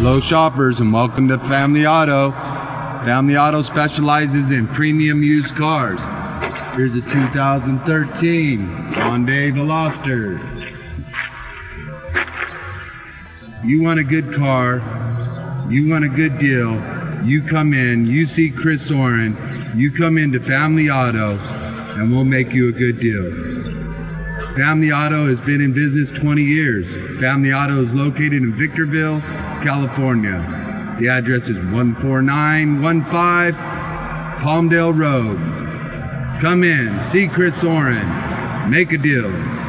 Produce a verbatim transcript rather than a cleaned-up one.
Hello shoppers and welcome to Family Auto. Family Auto specializes in premium used cars. Here's a two thousand thirteen Hyundai Veloster. You want a good car, you want a good deal, you come in, you see Chris Oren, you come into Family Auto and we'll make you a good deal. Family Auto has been in business twenty years. Family Auto is located in Victorville, California. The address is one four nine one five Palmdale Road. Come in, see Chris Oren, make a deal.